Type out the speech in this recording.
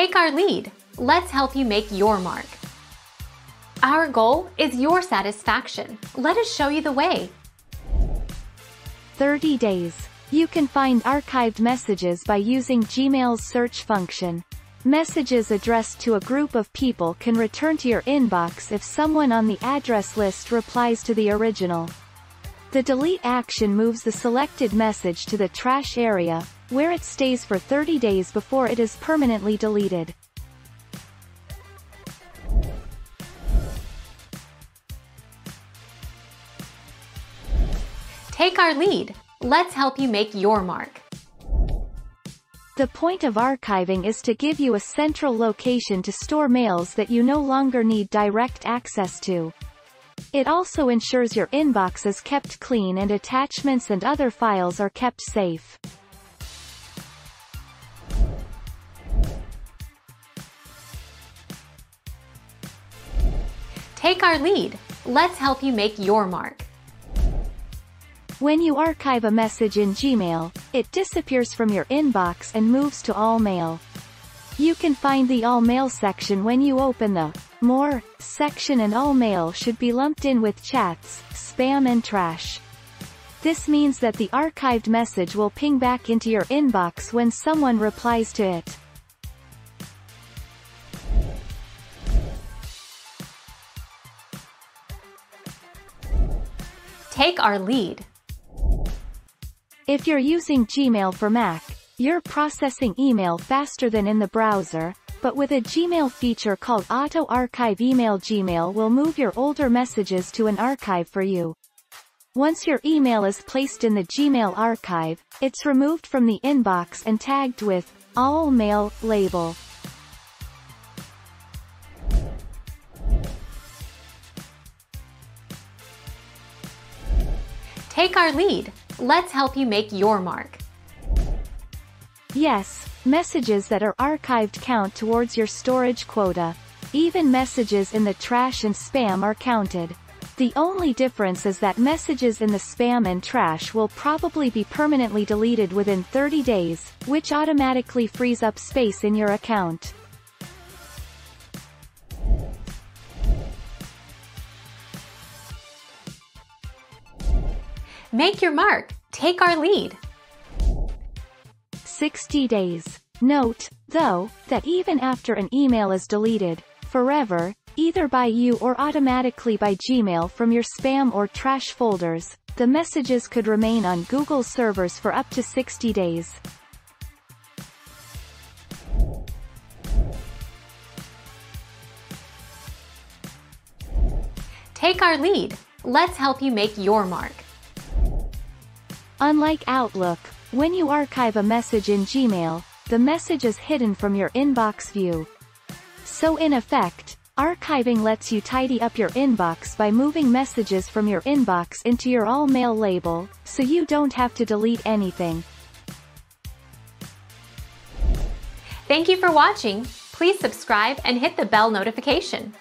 Take our lead. Let's help you make your mark. Our goal is your satisfaction. Let us show you the way. 30 days. You can find archived messages by using Gmail's search function. Messages addressed to a group of people can return to your inbox if someone on the address list replies to the original. The delete action moves the selected message to the trash area, where it stays for 30 days before it is permanently deleted. Take our lead. Let's help you make your mark. The point of archiving is to give you a central location to store mails that you no longer need direct access to. It also ensures your inbox is kept clean and attachments and other files are kept safe. Take our lead. Let's help you make your mark. When you archive a message in Gmail, it disappears from your inbox and moves to All Mail. You can find the All Mail section when you open the More section, and All Mail should be lumped in with chats, spam and trash. This means that the archived message will ping back into your inbox when someone replies to it. Take our lead. If you're using Gmail for Mac, you're processing email faster than in the browser, but with a Gmail feature called Auto Archive Email, Gmail will move your older messages to an archive for you. Once your email is placed in the Gmail archive, it's removed from the inbox and tagged with All Mail label. Take our lead. Let's help you make your mark. Yes, messages that are archived count towards your storage quota. Even messages in the trash and spam are counted. The only difference is that messages in the spam and trash will probably be permanently deleted within 30 days, which automatically frees up space in your account. Make your mark. Take our lead. 60 days. Note, though, that even after an email is deleted, forever, either by you or automatically by Gmail from your spam or trash folders, the messages could remain on Google servers for up to 60 days. Take our lead. Let's help you make your mark. Unlike Outlook, when you archive a message in Gmail, the message is hidden from your inbox view. So in effect, archiving lets you tidy up your inbox by moving messages from your inbox into your All Mail label, so you don't have to delete anything. Thank you for watching. Please subscribe and hit the bell notification.